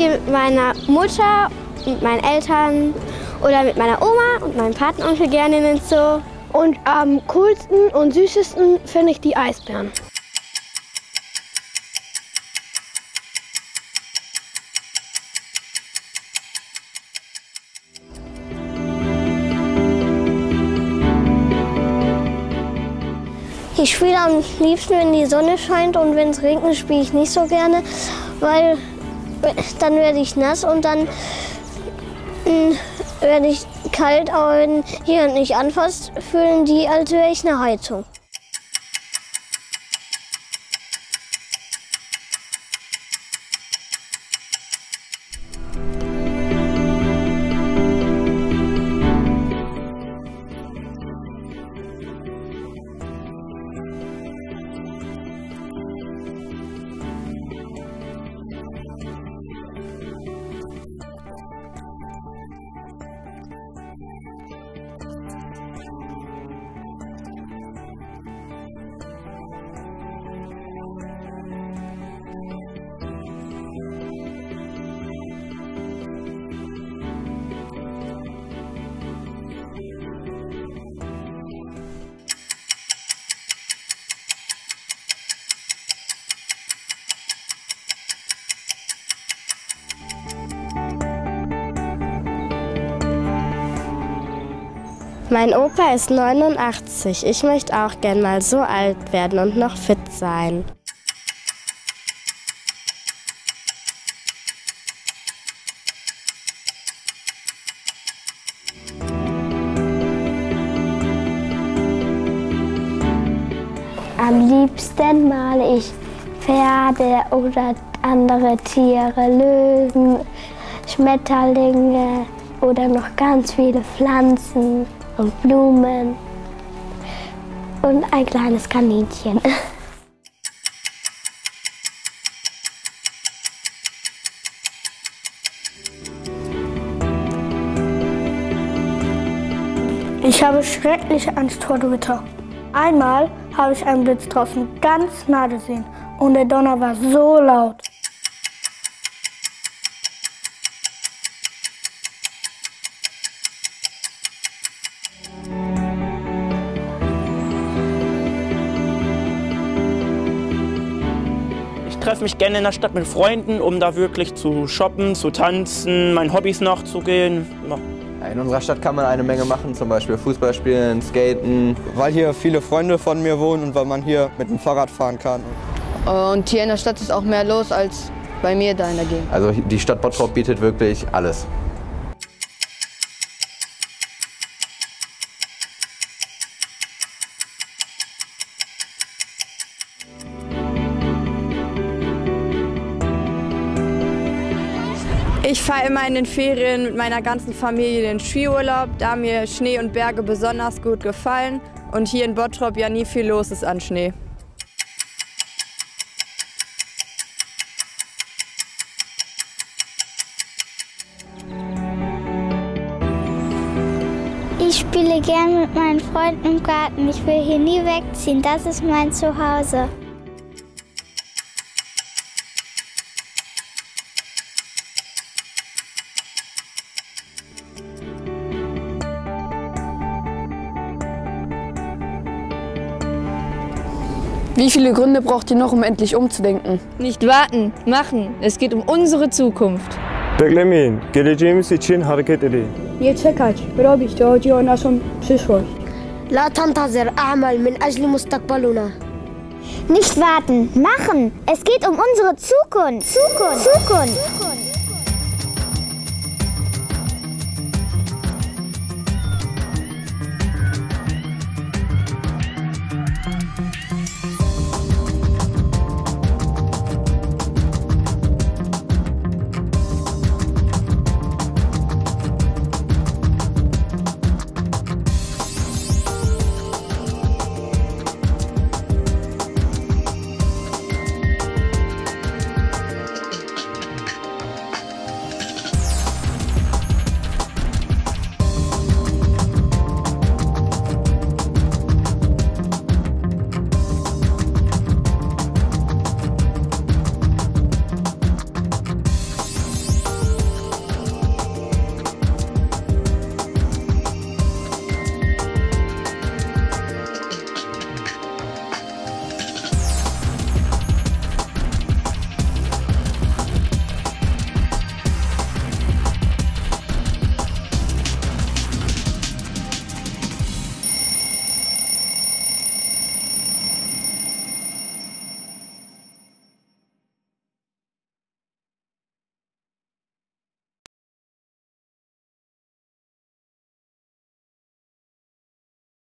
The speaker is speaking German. gehe mit meiner Mutter, mit meinen Eltern oder mit meiner Oma und meinem Patenonkel gerne in den Zoo. Und am coolsten und süßesten finde ich die Eisbären. Ich spiele am liebsten, wenn die Sonne scheint, und wenn es regnet, spiele ich nicht so gerne, weil dann werde ich nass und dann werde ich kalt. Aber wenn jemand mich anfasst, fühlen die, als wäre ich eine Heizung. Mein Opa ist 89. Ich möchte auch gern mal so alt werden und noch fit sein. Am liebsten male ich Pferde oder andere Tiere, Löwen, Schmetterlinge oder noch ganz viele Pflanzen. Und Blumen und ein kleines Kaninchen. Ich habe schreckliche Angst vor Gewitter. Einmal habe ich einen Blitz draußen ganz nah gesehen und der Donner war so laut. Ich treffe mich gerne in der Stadt mit Freunden, um da wirklich zu shoppen, zu tanzen, meinen Hobbys nachzugehen. Ja. In unserer Stadt kann man eine Menge machen, zum Beispiel Fußball spielen, Skaten. Weil hier viele Freunde von mir wohnen und weil man hier mit dem Fahrrad fahren kann. Und hier in der Stadt ist auch mehr los als bei mir da in der Gegend. Also die Stadt Bottrop bietet wirklich alles. Ich fahre immer in den Ferien mit meiner ganzen Familie in den Skiurlaub, da mir Schnee und Berge besonders gut gefallen und hier in Bottrop ja nie viel los ist an Schnee. Ich spiele gern mit meinen Freunden im Garten. Ich will hier nie wegziehen, das ist mein Zuhause. Wie viele Gründe braucht ihr noch, um endlich umzudenken? Nicht warten, machen. Es geht um unsere Zukunft. Nicht warten, machen. Es geht um unsere Zukunft.